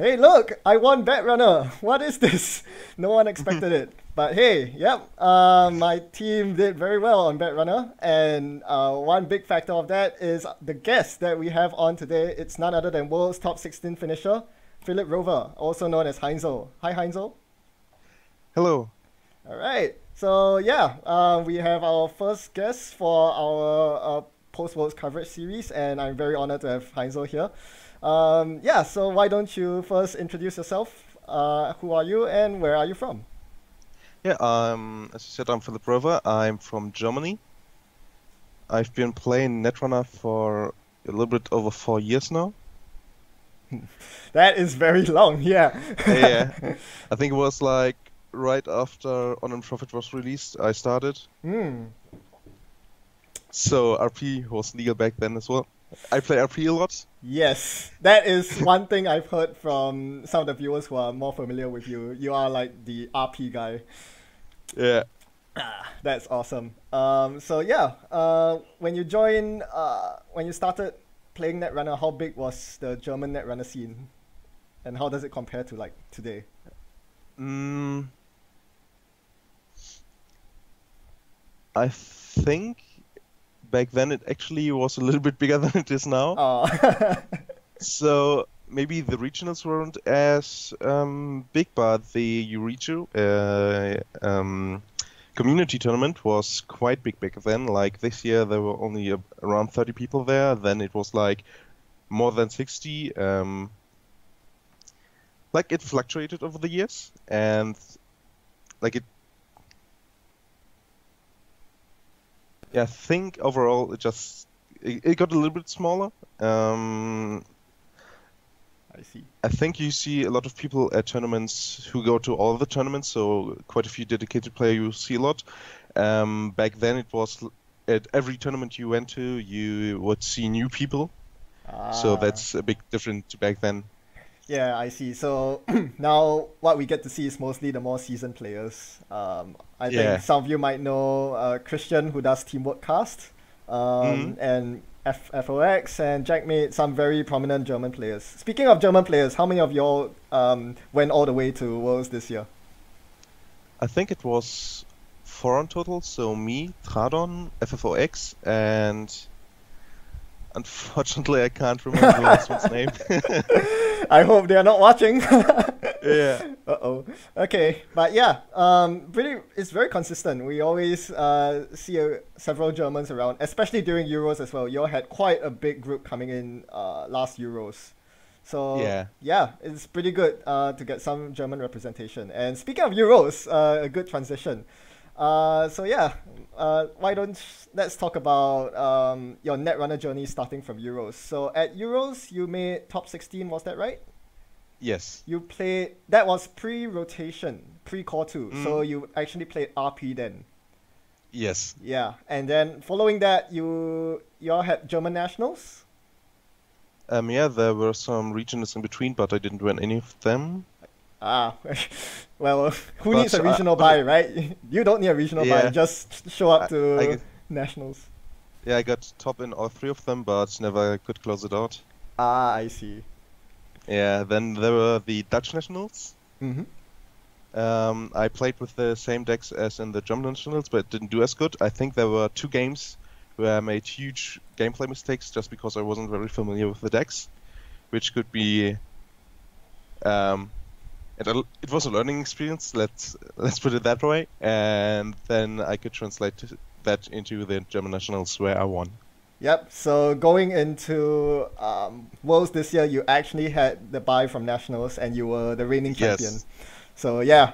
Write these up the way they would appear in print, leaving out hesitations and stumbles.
Hey, look, I won Bat Runner. What is this? No one expected it. But hey, yep, my team did very well on Bat Runner. And one big factor of that is the guest that we have on today. It's none other than world's top 16 finisher, Philipp Röver, also known as Heinzel. Hi, Heinzel. Hello. All right. So yeah, we have our first guest for our post-Worlds coverage series, and I'm very honored to have Heinzel here. Yeah, so why don't you first introduce yourself? Who are you and where are you from? Yeah, as you said, I'm Philipp Röver. I'm from Germany. I've been playing Netrunner for a little bit over 4 years now. That is very long, yeah. Yeah, I think it was like right after On and Profit was released, I started. Mm. So RP was legal back then as well. I play RP a lot. Yes, that is one thing I've heard from some of the viewers who are more familiar with you. You are like the RP guy. Yeah. Ah, that's awesome. So yeah, when you started playing Netrunner, how big was the German Netrunner scene? And how does it compare to like today? I think back then it actually was a little bit bigger than it is now. Oh. So maybe the regionals weren't as big, but the Euros community tournament was quite big back then. Like this year there were only around 30 people there, then it was like more than 60. Like it fluctuated over the years, and like it, yeah, I think overall it just it got a little bit smaller. I see. I think you see a lot of people at tournaments who go to all the tournaments, so quite a few dedicated players you see a lot. Back then it was at every tournament you went to, you would see new people. Ah. So that's a big difference to back then. Yeah, I see. So now what we get to see is mostly the more seasoned players. I think some of you might know Christian, who does Teamwork Cast, and F F O X, and Jack made some very prominent German players. Speaking of German players, how many of y'all went all the way to Worlds this year? I think it was 4 in total. So me, Tradon, FFOX, and unfortunately I can't remember the last one's name. I hope they are not watching. Yeah. Uh-oh. Okay. But yeah, it's very consistent. We always see several Germans around, especially during Euros as well. You all had quite a big group coming in last Euros. So yeah, it's pretty good to get some German representation. And speaking of Euros, a good transition. So yeah, let's talk about your Netrunner journey starting from Euros. So at Euros, you made top 16, was that right? Yes. You played, that was pre-rotation, pre-Core 2, so you actually played RP then. Yes. Yeah, and then following that, you all had German Nationals? Yeah, there were some regionals in between, but I didn't win any of them. Ah, well, who needs a regional buy, right? You don't need a regional buy, just show up to Nationals. Yeah, I got top in all 3 of them, but never could close it out. Ah, I see. Yeah, then there were the Dutch Nationals. I played with the same decks as in the German Nationals, but didn't do as good. I think there were 2 games where I made huge gameplay mistakes just because I wasn't very familiar with the decks, which could be... And it was a learning experience, let's put it that way, and then I could translate that into the German Nationals where I won. Yep, so going into Worlds this year, you actually had the bye from Nationals and you were the reigning champion. Yes. So yeah,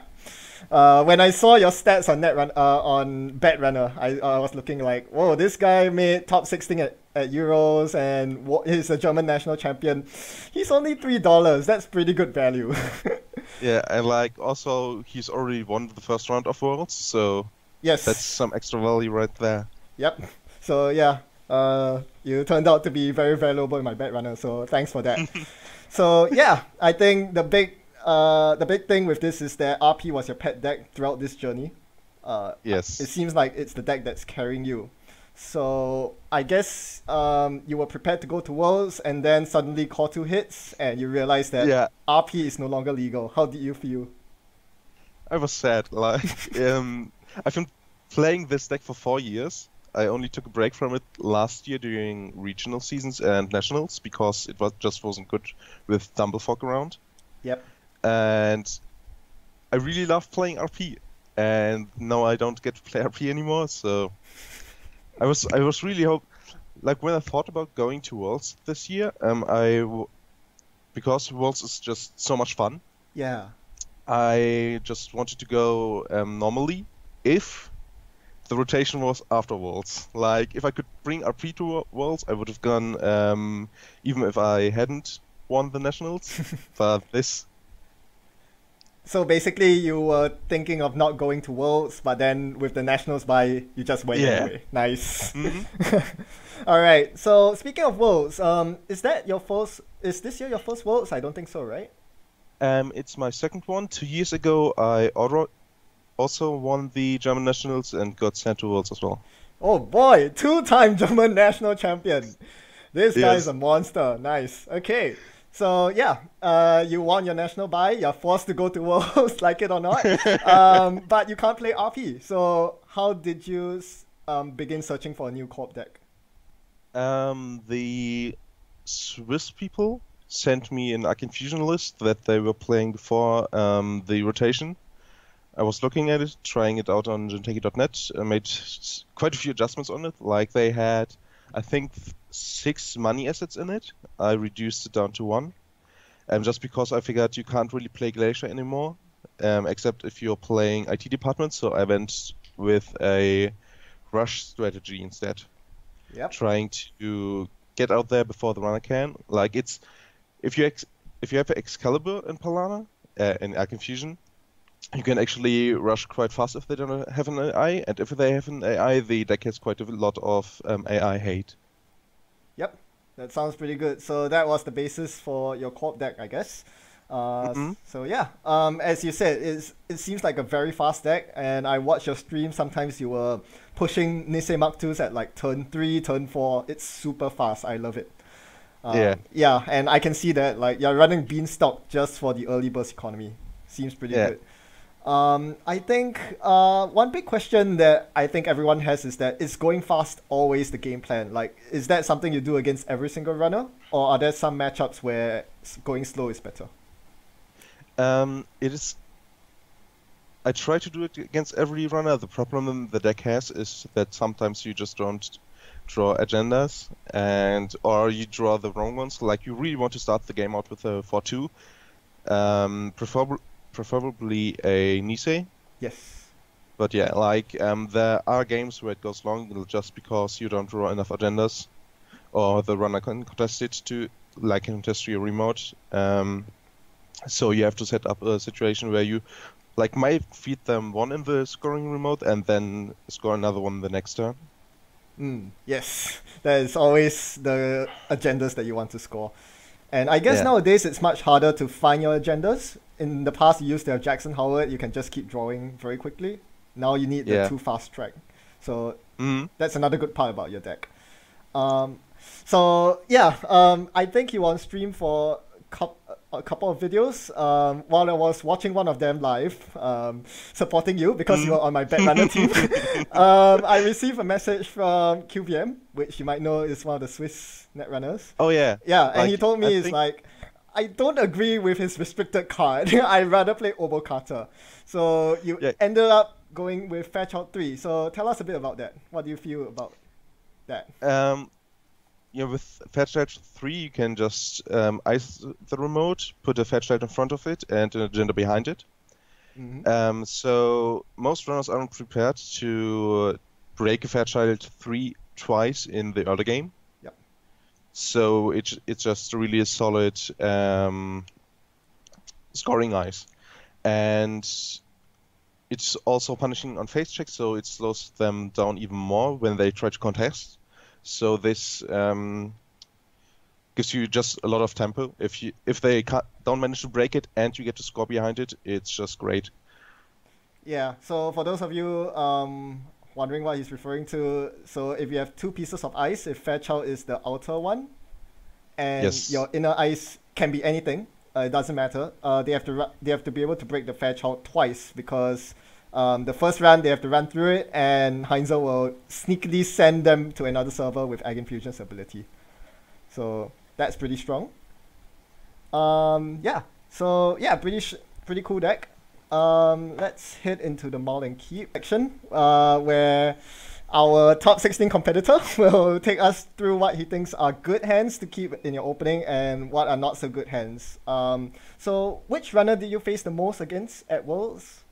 when I saw your stats on Batrunner, I was looking like, whoa, this guy made top 16 at Euros and he's a German national champion. He's only $3, that's pretty good value. Yeah, and like also he's already won the first round of Worlds, so yes, that's some extra value right there. Yep. So yeah, you turned out to be very valuable in my Bat Runner, so thanks for that. So yeah, I think the big thing with this is that RP was your pet deck throughout this journey. Yes. It seems like it's the deck that's carrying you. So I guess you were prepared to go to Worlds and then suddenly Kotu hits and you realize that RP is no longer legal. How did you feel? I was sad. Like, I've been playing this deck for 4 years. I only took a break from it last year during regional seasons and nationals because it was just wasn't good with Dumblefuck around. Yep. And I really love playing RP, and now I don't get to play RP anymore. So I was really like when I thought about going to Worlds this year, because Worlds is just so much fun. Yeah. I just wanted to go normally if the rotation was after Worlds. Like if I could bring RP to Worlds, I would have gone even if I hadn't won the nationals. But this. So basically, you were thinking of not going to Worlds, but then with the nationals bye, you just went anyway. Nice. Mm-hmm. All right. So speaking of Worlds, is this year your first Worlds? I don't think so, right? It's my second one. 2 years ago, I also won the German nationals and got sent to Worlds as well. Oh boy, two-time German national champion. This guy is a monster. Nice. Okay. So yeah, you won your national bye, you're forced to go to Worlds, like it or not, but you can't play RP. So how did you begin searching for a new corp deck? The Swiss people sent me an Arcane Fusion list that they were playing before the rotation. I was looking at it, trying it out on Jinteki.net. I made quite a few adjustments on it, like they had, I think, 6 money assets in it. I reduced it down to 1, just because I figured you can't really play Glacier anymore, except if you're playing IT department. So I went with a rush strategy instead, trying to get out there before the runner can. Like it's if you have Excalibur in Palana in Arcane Fusion, you can actually rush quite fast if they don't have an AI, and if they have an AI, the deck has quite a lot of AI hate. Yep, that sounds pretty good. So that was the basis for your corp deck, I guess. So yeah, as you said, it seems like a very fast deck, and I watch your stream. Sometimes you were pushing Nisei Mark IIs at like turn 3, turn 4. It's super fast. I love it. Yeah, and I can see that like you're running Beanstalk just for the early burst economy. Seems pretty good. I think one big question that I think everyone has is that is going fast always the game plan? Like, is that something you do against every single runner, or are there some matchups where going slow is better? It is. I try to do it against every runner. The problem the deck has is that sometimes you just don't draw agendas, or you draw the wrong ones. Like you really want to start the game out with a 4-2, preferably a Nisei. Yes. But yeah, like there are games where it goes long just because you don't draw enough agendas, or the runner can contest it to, like, contest your remote. So you have to set up a situation where you, like, might feed them one in the scoring remote and then score another one the next turn. Yes, that is always the agendas that you want to score. And I guess nowadays it's much harder to find your agendas. In the past, you used to have Jackson Howard. You can just keep drawing very quickly. Now you need the 2 fast track. So that's another good part about your deck. So yeah, I think you were on stream for a couple of videos. While I was watching one of them live, supporting you because you were on my Bat Runner team, I received a message from QVM, which you might know is one of the Swiss Netrunners. Oh yeah. Yeah, and like, he told me I don't agree with his restricted card. I'd rather play Obokata. So you ended up going with Fairchild 3. So tell us a bit about that. What do you feel about that? Yeah, with Fairchild 3, you can just ice the remote, put a Fairchild in front of it, and an agenda behind it. So most runners aren't prepared to break a Fairchild 3 twice in the early game. So it's just really a solid scoring ice. And it's also punishing on face checks, so it slows them down even more when they try to contest. So this gives you just a lot of tempo. If they don't manage to break it and you get to score behind it, it's just great. Yeah, so for those of you wondering what he's referring to. So if you have two pieces of ice, if Fairchild is the outer one, and yes, your inner ice can be anything, it doesn't matter. They have to be able to break the Fairchild twice, because the first run they have to run through it, and Heinzel will sneakily send them to another server with Eigenfusion's ability. So that's pretty strong. Yeah. So yeah, pretty cool deck. Let's head into the Maul and Keep section, where our top 16 competitor will take us through what he thinks are good hands to keep in your opening and what are not so good hands. So which runner did you face the most against at Worlds?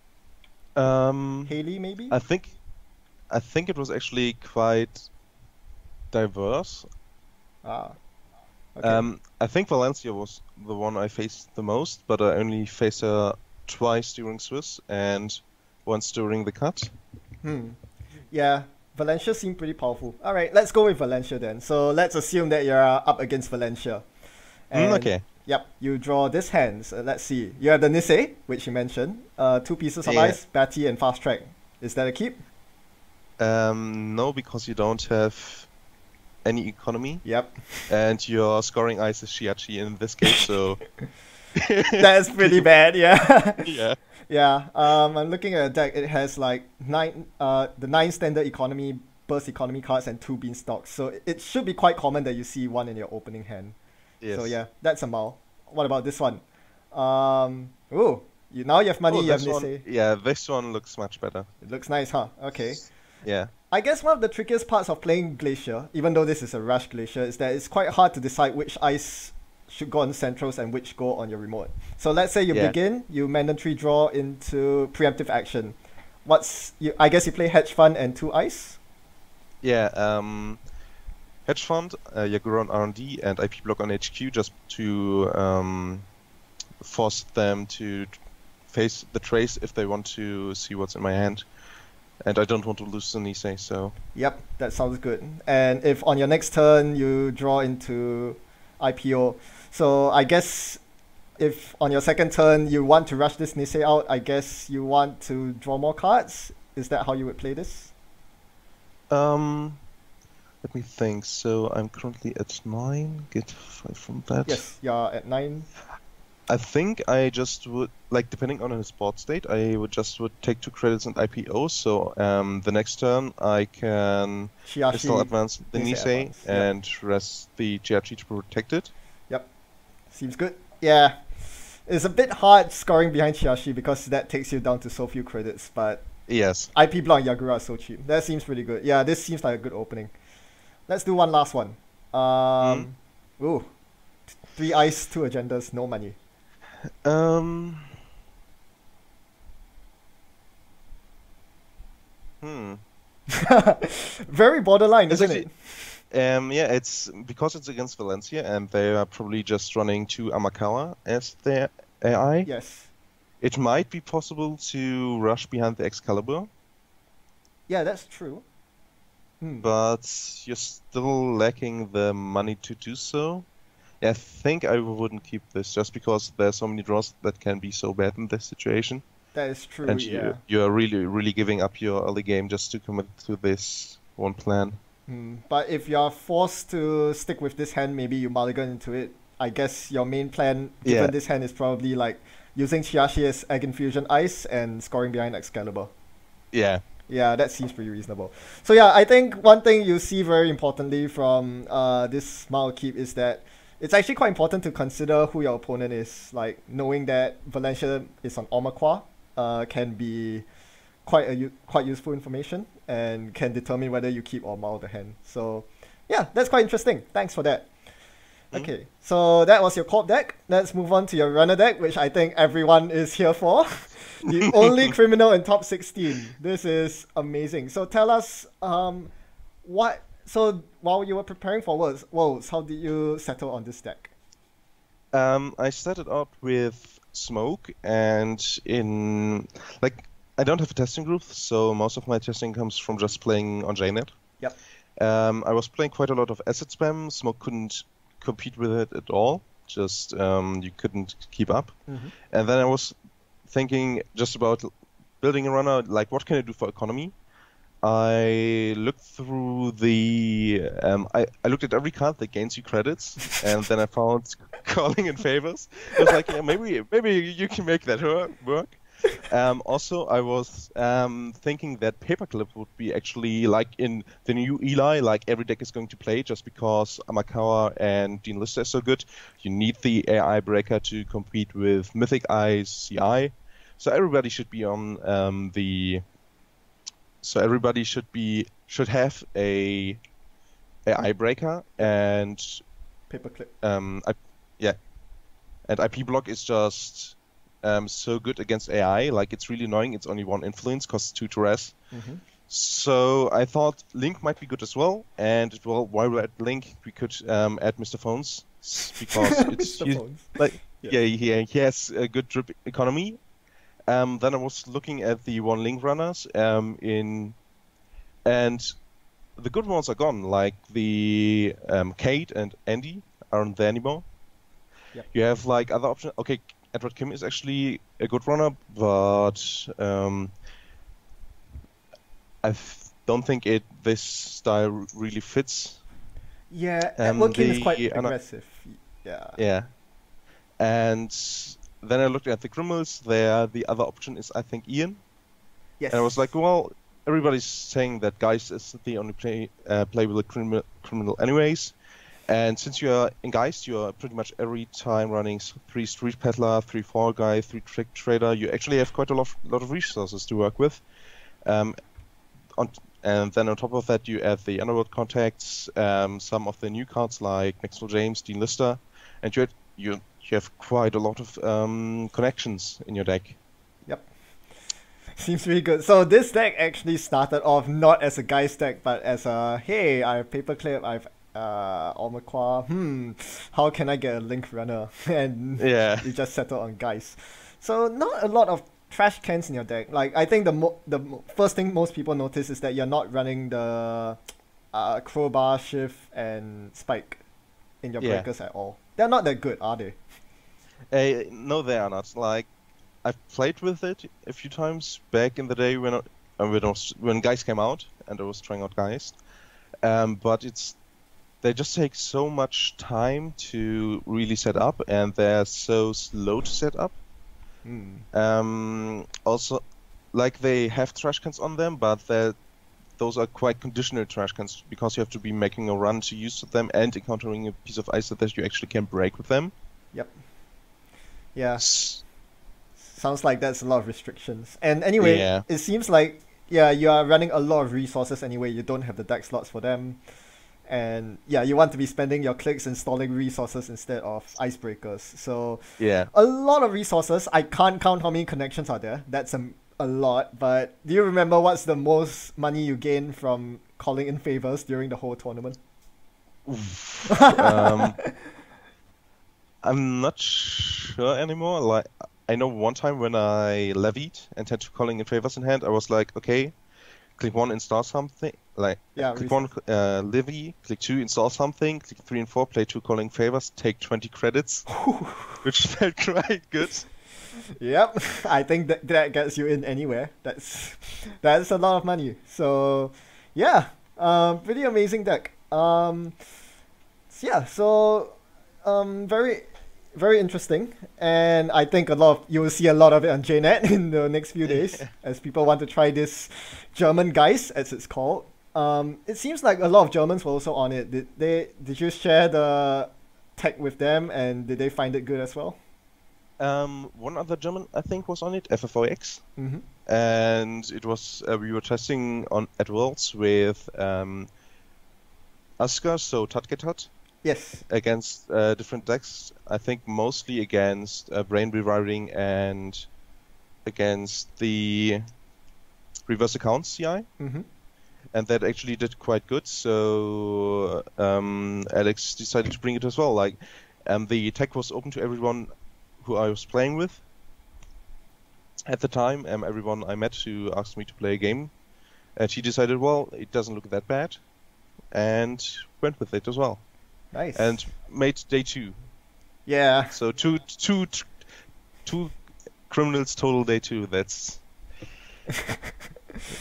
Haley, maybe? I think it was actually quite diverse. Ah. Okay. I think Valencia was the one I faced the most, but I only faced her twice during Swiss and once during the cut. Hmm. Yeah, Valencia seemed pretty powerful. All right, let's go with Valencia then. So let's assume that you're up against Valencia. And okay. Yep, you draw this hand. So let's see. You have the Nisei, which you mentioned. Two pieces of ice, Batty and Fast Track. Is that a keep? No, because you don't have any economy. Yep. And your scoring ice is Chiyashi in this case, so... That's pretty bad, yeah. Yeah. Yeah. I'm looking at a deck. It has like the nine standard economy, burst economy cards, and two beanstalks. So it should be quite common that you see one in your opening hand. Yes. So yeah, that's a Maul. What about this one? Ooh, now you have money. You have Nisei. Yeah, this one looks much better. It looks nice, huh? Okay. Yeah. I guess one of the trickiest parts of playing Glacier, even though this is a rush Glacier, is that it's quite hard to decide which ice should go on centrals and which go on your remote. So let's say you begin, you mandatory draw into preemptive action. I guess you play Hedge Fund and two ice? Yeah, Hedge Fund, Yagura on R&D, and IP Block on HQ, just to force them to face the trace if they want to see what's in my hand. And I don't want to lose the Nisei, so... Yep, that sounds good. And if on your next turn you draw into IPO. So I guess if on your second turn you want to rush this Nisei out, I guess you want to draw more cards? Is that how you would play this? Let me think. So I'm currently at 9. Get 5 from that. Yes, you're at 9. I think I just would, like, depending on his board state, I would just take 2 credits and IPO. So the next turn I can still advance the Nisei and rest the Chiyashi to protect it. Yep, seems good. Yeah, it's a bit hard scoring behind Chiyashi because that takes you down to so few credits. But yes, IP Block and Yagura are so cheap. That seems pretty good. Yeah, this seems like a good opening. Let's do one last one. Ooh, 3 ice, 2 agendas, no money. Very borderline, isn't it? Yeah, it's because it's against Valencia, and they are probably just running to Amakawa as their AI. Yes. It might be possible to rush behind the Excalibur. Yeah, that's true. Hmm. But you're still lacking the money to do so. I think I wouldn't keep this just because there's so many draws that can be so bad in this situation. That is true, and you're really, really giving up your early game just to commit to this one plan. Hmm. But if you're forced to stick with this hand, maybe you mulligan into it. I guess your main plan, given this hand, is probably like using Chiyashi as Eigenfusion Ice and scoring behind Excalibur. Yeah. Yeah, that seems pretty reasonable. So yeah, I think one thing you see very importantly from this Maul keep is that it's actually quite important to consider who your opponent is. Like, knowing that Valencia is on Amakawa can be quite useful information and can determine whether you keep or Maul the hand. So, yeah, that's quite interesting. Thanks for that. Okay, so that was your corp deck. Let's move on to your runner deck, which I think everyone is here for. The only criminal in top 16. This is amazing. So tell us So while you were preparing for Worlds, how did you settle on this deck? I started up with Smoke, and I don't have a testing group, so most of my testing comes from just playing on JNet. Yep. I was playing quite a lot of asset spam. Smoke couldn't compete with it at all. Just you couldn't keep up. Mm-hmm. And then I was thinking just about building a runner. Like, what can I do for economy? I looked through the... I looked at every card that gains you credits, and then I found Calling in Favors. I was like, yeah, maybe you can make that work. Also, I was thinking that Paperclip would be actually like in the new Eli, like every deck is going to play just because Amakawa and Dean Lister are so good. You need the AI breaker to compete with Mythic Eyes CI. So everybody should be on the... So everybody should have a AI breaker and Paperclip. And IP Block is just so good against AI. Like it's really annoying. It's only one influence, costs 2 to res. Mm-hmm. So I thought Link might be good as well. And well, while we're at Link, we could add Mr. Phones because it's he has a good drip economy. Then I was looking at the one link runners and the good ones are gone, like the Kate and Andy aren't there anymore. Yep. You have like other options. Okay, Edward Kim is actually a good runner, but I don't think this style really fits. Yeah, Edward Kim is quite aggressive. Yeah. And then I looked at the Grimmels. There, the other option is, I think, Ian. Yes. And I was like, well, everybody's saying that Geist is the only playable criminal anyways. And since you're in Geist, you're pretty much every time running 3 Street Peddler, 3 Fall Guy, 3 Trick Trader. You actually have quite a lot of resources to work with. And then on top of that, you add the Underworld Contacts, some of the new cards like Maxwell James, Dean Lister, and you have quite a lot of connections in your deck. Yep. Seems really good. So this deck actually started off not as a Geist deck, but as a, hey, I have Paperclip, I have Amakawa, how can I get a Link Runner? And you just settle on Geist. So not a lot of trash cans in your deck. Like, I think the first thing most people notice is that you're not running the Crowbar, Shift, and Spike in your breakers at all. They're not that good, are they? No, they are not. Like, I've played with it a few times back in the day when Geist came out, and I was trying out Geist. But they just take so much time to really set up, and they're so slow to set up. Also, like, they have trash cans on them, but those are quite conditional trash cans because you have to be making a run to use them and encountering a piece of ice so that you actually can break with them. Yep. Yeah. Sounds like that's a lot of restrictions. And anyway, it seems like, you are running a lot of resources anyway. You don't have the deck slots for them. And you want to be spending your clicks installing resources instead of icebreakers. So a lot of resources. I can't count how many connections are there. That's a lot, but do you remember what's the most money you gain from Calling in Favors during the whole tournament? I'm not sure anymore. Like, I know one time when I levied and had Calling in Favors in hand, I was like, okay, click 1, install something. Like, click 1, levy, click 2, install something, click 3 and 4, play 2 Calling in Favors, take 20 credits, which felt quite good. Yep, I think that gets you in anywhere. That's a lot of money. So, pretty amazing deck. Very, very interesting. And I think you will see a lot of it on JNet in the next few days as people want to try this German Geist, as it's called. It seems like a lot of Germans were also on it. Did you share the tech with them, and did they find it good as well? One other German, I think, was on it, F F O X, and it was we were testing at Worlds with Asuka, so Tatgetat. Yes. Against different decks, I think mostly against Brain Rewriting and against the Reverse Accounts CI, and that actually did quite good. So Alex decided to bring it as well. Like, the tech was open to everyone who I was playing with at the time. Everyone I met who asked me to play a game, and she decided, well, it doesn't look that bad, and went with it as well. Nice. And made day 2. Yeah. So two criminals total day 2. That's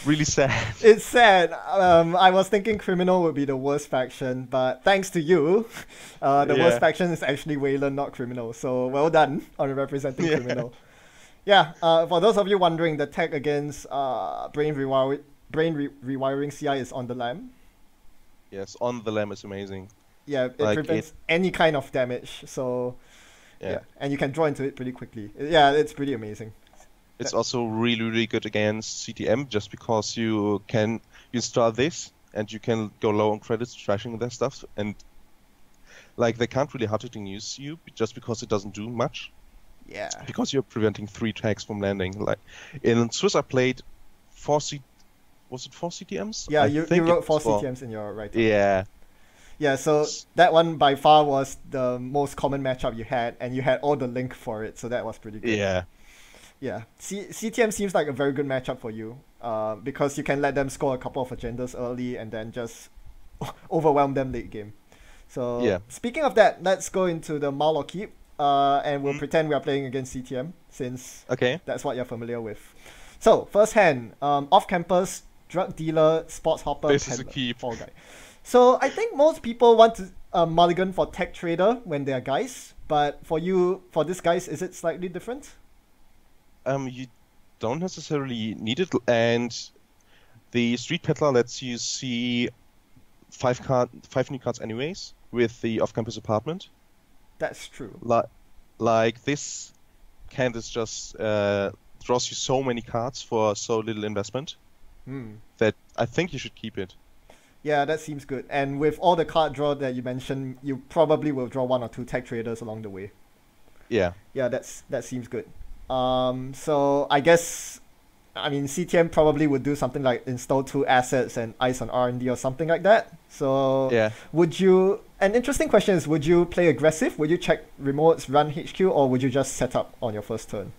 Really sad. It's sad. I was thinking criminal would be the worst faction, but thanks to you, the worst faction is actually Wayland, not criminal. So well done on representing criminal. Yeah. For those of you wondering, the tech against brain rewiring CI is on the lamb. Yes, on the lamb is amazing. Yeah, it like prevents any kind of damage. So yeah, and you can draw into it pretty quickly. Yeah, it's pretty amazing. It's also really, really good against CTM just because you can start this and you can go low on credits trashing their stuff, and like they can't really hard hitting use you just because it doesn't do much. Yeah. Because you're preventing 3 tags from landing. Like in Swiss I played 4 CTMs? Yeah, you wrote 4 CTMs in your write-up. Yeah. Yeah, so that one by far was the most common matchup you had, and you had all the link for it, so that was pretty good. Yeah. Yeah, CTM seems like a very good matchup for you because you can let them score a couple of agendas early and then just overwhelm them late game. So speaking of that, let's go into the Maul or Keep and we'll pretend we are playing against CTM since that's what you're familiar with. So first hand, off-campus, drug dealer, sports hopper, this peddler, is a keep. Fall Guy. So I think most people want to mulligan for tech trader when they are guys, but for you, for this guys, is it slightly different? You don't necessarily need it, and the Street Peddler lets you see 5 new cards anyways with the off-campus apartment. That's true. Like this Candace just draws you so many cards for so little investment that I think you should keep it. Yeah, that seems good. And with all the card draw that you mentioned, you probably will draw 1 or 2 tech traders along the way. Yeah. Yeah, that seems good. So I guess, I mean, CTM probably would do something like install 2 assets and ice on R&D or something like that. So would you, an interesting question is, would you play aggressive? Would you check remotes, run HQ, or would you just set up on your first turn?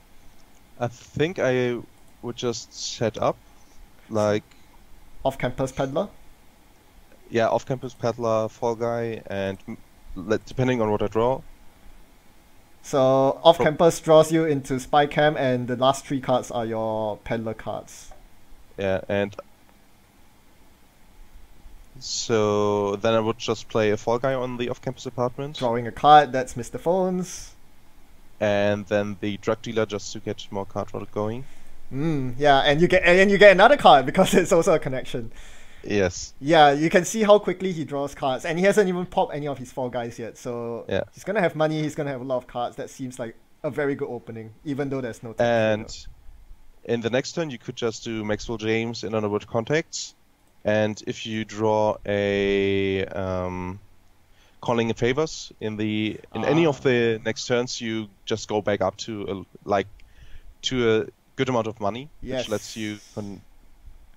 I think I would just set up, like... Off-campus peddler? Yeah, off-campus peddler, Fall Guy, and depending on what I draw. So off-campus draws you into spy cam, and the last 3 cards are your peddler cards. Yeah, and so then I would just play a Fall Guy on the off-campus apartment. Drawing a card, that's Mr. Phones. And then the drug dealer just to get more card roll going. Yeah, and you get another card because it's also a connection. Yes. Yeah, you can see how quickly he draws cards, and he hasn't even popped any of his Fall Guys yet, so he's going to have money, he's going to have a lot of cards. That seems like a very good opening, even though there's no time. And in the next turn, you could just do Maxwell James in Underworld Contacts, and if you draw a calling in favors in any of the next turns, you just go back up to a good amount of money, which lets you...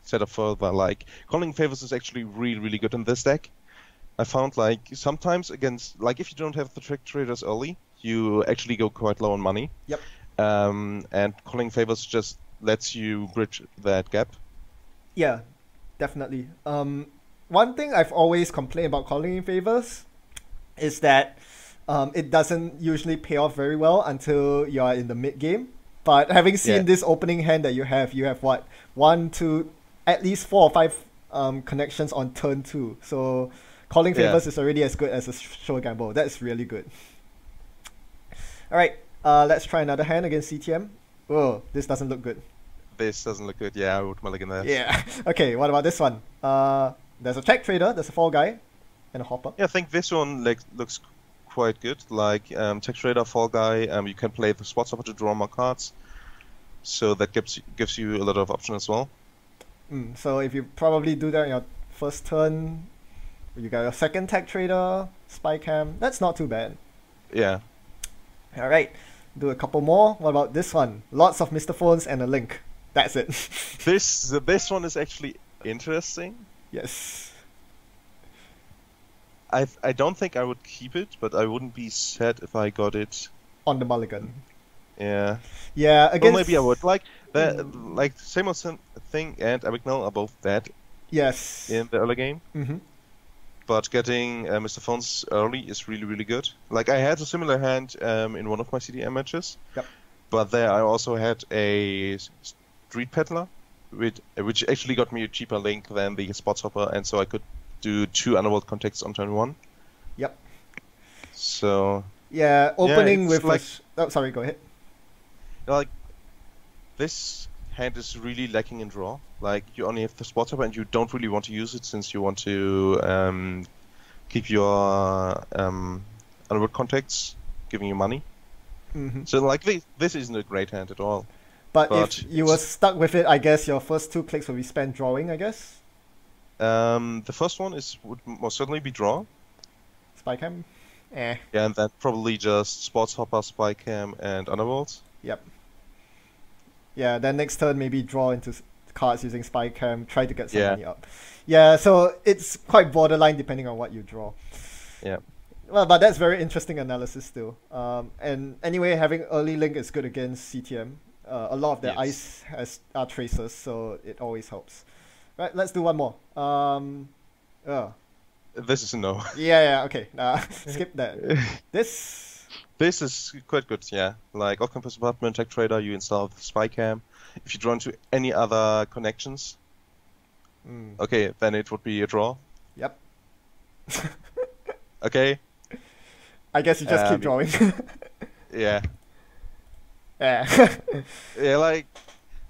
set up further. Like calling favors is actually really, really good in this deck. I found like sometimes against if you don't have the trick traders early, you actually go quite low on money. Yep. And calling favors just lets you bridge that gap. Yeah, definitely. One thing I've always complained about calling in favors is that it doesn't usually pay off very well until you are in the mid game. But having seen this opening hand that you have what 1, 2. At least 4 or 5 connections on turn 2. So calling favors is already as good as a show gamble. That's really good. All right, let's try another hand against CTM. Whoa, this doesn't look good. This doesn't look good. Yeah, I would mulligan that. Yeah. Okay, what about this one? There's a tech trader, there's a Fall Guy, and a hopper. Yeah, I think this one looks quite good. Like tech trader, Fall Guy. You can play the spot stopper to draw more cards. So that gives you a lot of options as well. So if you probably do that in your first turn, you got your second tech trader, spy cam. That's not too bad. Yeah. All right. Do a couple more. What about this one? Lots of Mr. Phones and a link. That's it. This one is actually interesting. Yes. I don't think I would keep it, but I wouldn't be sad if I got it on the mulligan. Yeah. Yeah. Against... Well, maybe I would like same thing, and Amakawa are both dead. Yes. In the early game. But getting Mr. Phones early is really, really good. Like I had a similar hand in one of my CDM matches. But there I also had a Street Peddler which actually got me a cheaper link than the Spots Hopper, and so I could do 2 Underworld Contacts on turn 1. Yep. So. Yeah, opening with like. Oh, sorry, go ahead. You know, like, this hand is really lacking in draw. Like, you only have the Spots Hopper, and you don't really want to use it since you want to keep your Underworld Contacts giving you money. Mm-hmm. So, like, this isn't a great hand at all. But if you were stuck with it, I guess your first 2 clicks will be spent drawing, I guess? The first one would most certainly be draw. Spycam? Eh. Yeah, and then probably just Spots Hopper, Spycam, and Underworlds. Yep. Yeah, then next turn maybe draw into cards using Spycam, try to get some money up. Yeah, so it's quite borderline depending on what you draw. Yeah. Well, but that's very interesting analysis still. And anyway, having early link is good against CTM. A lot of their ice are tracers, so it always helps. Right, let's do one more. This is a no. Yeah, okay. Skip that. This is quite good, yeah. Like, Off Campus Apartment, Tech Trader, you install Spycam. If you draw into any other connections, okay, then it would be a draw. Yep. Okay. I guess you just keep drawing. Yeah. Yeah. Yeah, like,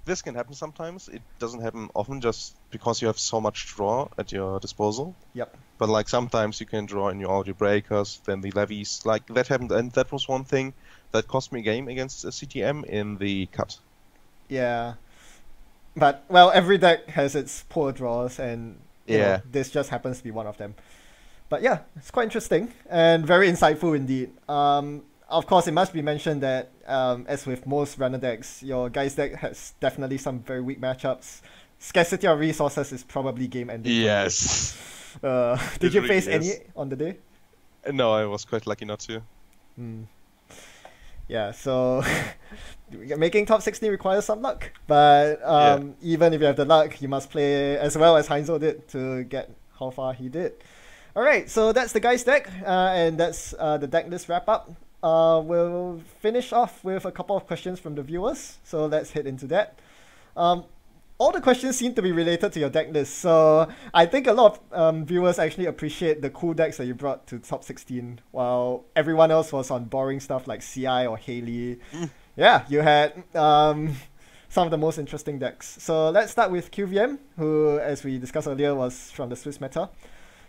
this can happen sometimes. It doesn't happen often just because you have so much draw at your disposal. Yep. But, like, sometimes you can draw in your all your breakers, then the levies. Like, that happened, and that was one thing that cost me a game against a CTM in the cut. Yeah. But, well, every deck has its poor draws, and you know, this just happens to be one of them. But, yeah, it's quite interesting and very insightful indeed. Of course, it must be mentioned that, as with most runner decks, your Geist deck has definitely some very weak matchups. Scarcity of resources is probably game-ending. Yes. Did you face any on the day? No, I was quite lucky not to. Yeah, so making top 16 requires some luck. But even if you have the luck, you must play as well as Heinzel did to get how far he did. All right, so that's the Geist deck, and that's the deck list wrap-up. We'll finish off with a couple of questions from the viewers, so let's head into that. All the questions seem to be related to your deck list, so I think a lot of viewers actually appreciate the cool decks that you brought to top 16, while everyone else was on boring stuff like CI or Haley. Yeah, you had some of the most interesting decks. So let's start with QVM, who, as we discussed earlier, was from the Swiss meta.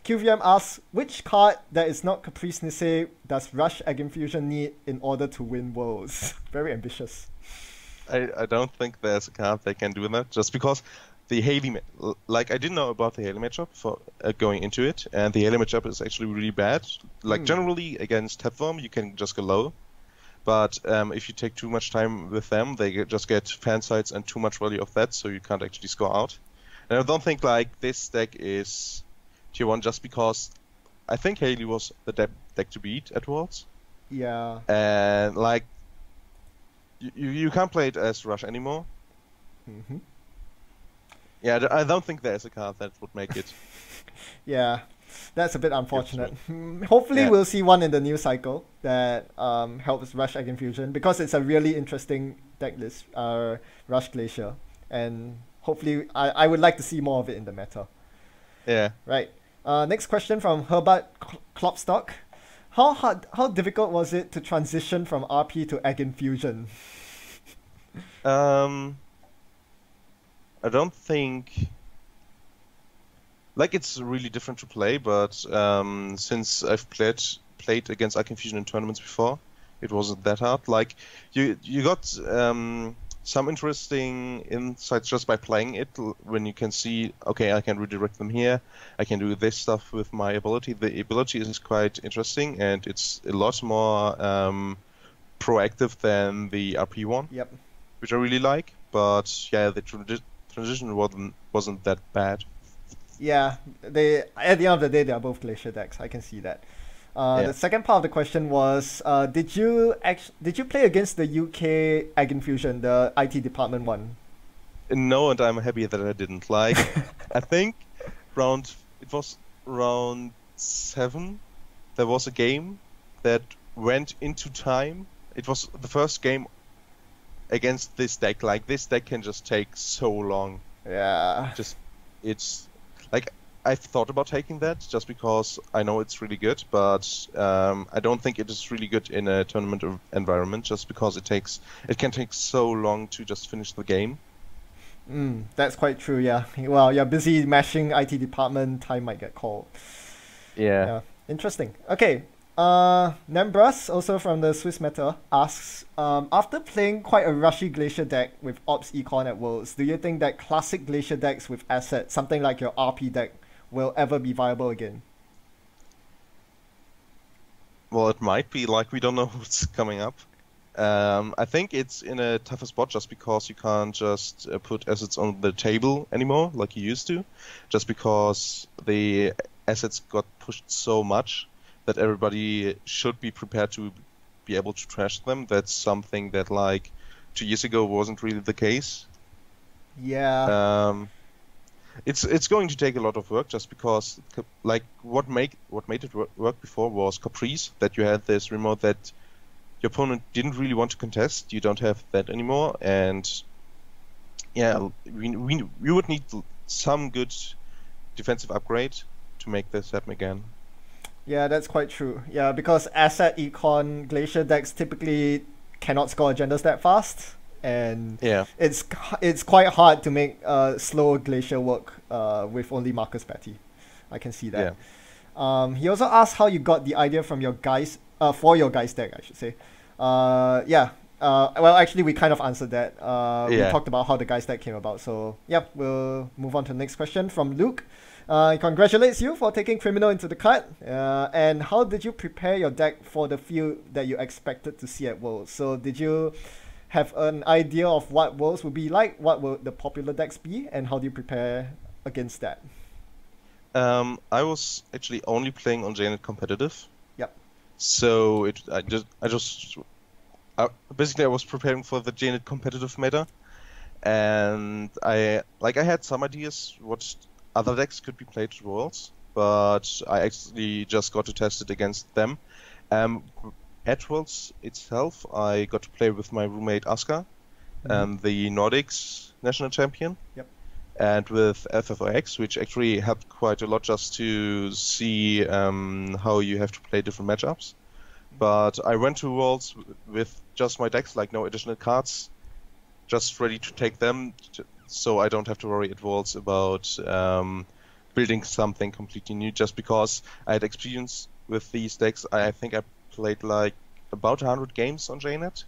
QVM asks, which card that is not Caprice Nisei does Rush Aginfusion need in order to win Worlds? Very ambitious. I don't think there's a card that can do that, just because the Haley... Like, I didn't know about the Haley matchup for going into it, and the Haley matchup is actually really bad. Like, generally, against Tapworm, you can just go low, but if you take too much time with them, they just get fan sites and too much value of that, so you can't actually score out. And I don't think, like, this deck is... Tier 1 just because I think Haley was the deck to beat at Worlds. Yeah. And, like, you can't play it as Rush anymore. Mm-hmm. Yeah, I don't think there's a card that would make it. Yeah, that's a bit unfortunate. Hopefully we'll see one in the new cycle that helps Rush Aginfusion, because it's a really interesting deck list, Rush Glacier. And hopefully I would like to see more of it in the meta. Yeah. Right. Next question from Herbert Klopstock. How difficult was it to transition from RP to Aginfusion? I don't think... Like, it's really different to play, but since I've played against Aginfusion in tournaments before, it wasn't that hard. Like, you got some interesting insights just by playing it, when you can see, okay, I can redirect them here, I can do this stuff with my ability. The ability is quite interesting, and it's a lot more proactive than the RP one, which I really like. But yeah, the transition wasn't that bad. Yeah, at the end of the day, they are both Glacier decks, I can see that. The second part of the question was, did you play against the UK Aginfusion, the IT department one? No, and I'm happy that I didn't. Like, I think round 7. There was a game that went into time. It was the first game against this deck. Like, this deck can just take so long. Yeah. Just, it's like, I've thought about taking that just because I know it's really good, but I don't think it is really good in a tournament environment just because it can take so long to just finish the game. That's quite true, yeah. Well, you're busy mashing IT department, time might get called. Yeah. Interesting. Okay. Nembras, also from the Swiss Meta, asks, after playing quite a rushy Glacier deck with Ops Econ at Worlds, do you think that classic Glacier decks with assets, something like your RP deck, will ever be viable again? Well, it might be, like, we don't know what's coming up. I think it's in a tougher spot just because you can't just put assets on the table anymore like you used to, just because the assets got pushed so much that everybody should be prepared to be able to trash them. That's something that, like, 2 years ago wasn't really the case. Yeah. It's going to take a lot of work just because, like, what made it work before was Caprice, that you had this remote that your opponent didn't really want to contest. You don't have that anymore, and yeah, we would need some good defensive upgrade to make this happen again. Yeah, that's quite true. Yeah, because asset econ Glacier decks typically cannot score agendas that fast, and yeah, it's quite hard to make slow Glacier work with only Marcus Batty. I can see that. Yeah. He also asked how you got the idea from your Geist, for your Geist deck, I should say. Yeah. Well, actually, we kind of answered that. Yeah. We talked about how the Geist deck came about. So yeah, we'll move on to the next question from Luke. He congratulates you for taking Criminal into the cut. And how did you prepare your deck for the field that you expected to see at Worlds? So did you have an idea of what Worlds would be like? What will the popular decks be? And how do you prepare against that? I was actually only playing on Janet Competitive. Yep. So I was preparing for the Janet Competitive meta, and I had some ideas what other decks could be played at Worlds, but I actually just got to test it against them. At Worlds itself, I got to play with my roommate Aska, the Nordics national champion, yep, and with FFOX, which actually helped quite a lot just to see how you have to play different matchups. But I went to Worlds with just my decks, like no additional cards, just ready to take them. So I don't have to worry at Worlds about building something completely new, just because I had experience with these decks. I think I played like about 100 games on JNet.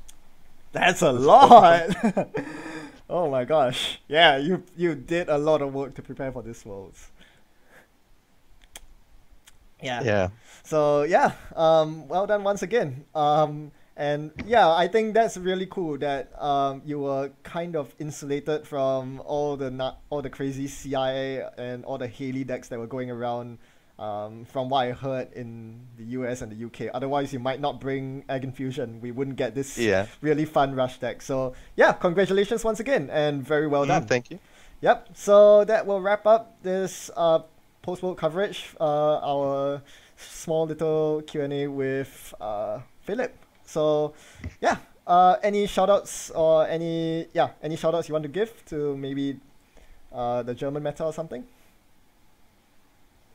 That's a lot! Oh my gosh. Yeah, you did a lot of work to prepare for this Worlds. Yeah. Yeah. So yeah, well done once again. And yeah, I think that's really cool that you were kind of insulated from all the crazy CI and all the Haley decks that were going around, from what I heard in the US and the UK. Otherwise, you might not bring Egg Infusion. We wouldn't get this really fun rush deck. So yeah, congratulations once again, and very well done. Thank you. Yep. So that will wrap up this post-world coverage, our small little Q&A with Philipp. So yeah, any shoutouts or any shoutouts you want to give to maybe the German meta or something?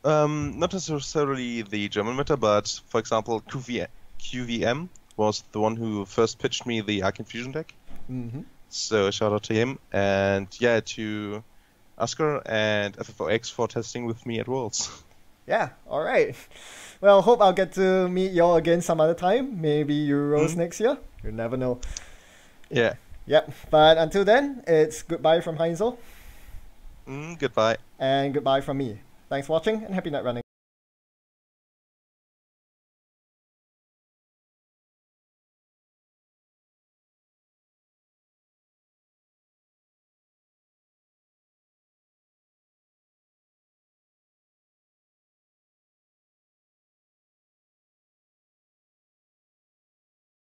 Not necessarily the German meta, but for example, QVM was the one who first pitched me the Arcane Fusion deck. Mm-hmm. So shout out to him, and yeah, to Oscar and FFOX for testing with me at Worlds. Yeah, all right. Well, hope I'll get to meet you all again some other time. Maybe Euros next year. You never know. Yeah. Yep. But until then, it's goodbye from Heinzel. Goodbye. And goodbye from me. Thanks for watching, and happy netrunning.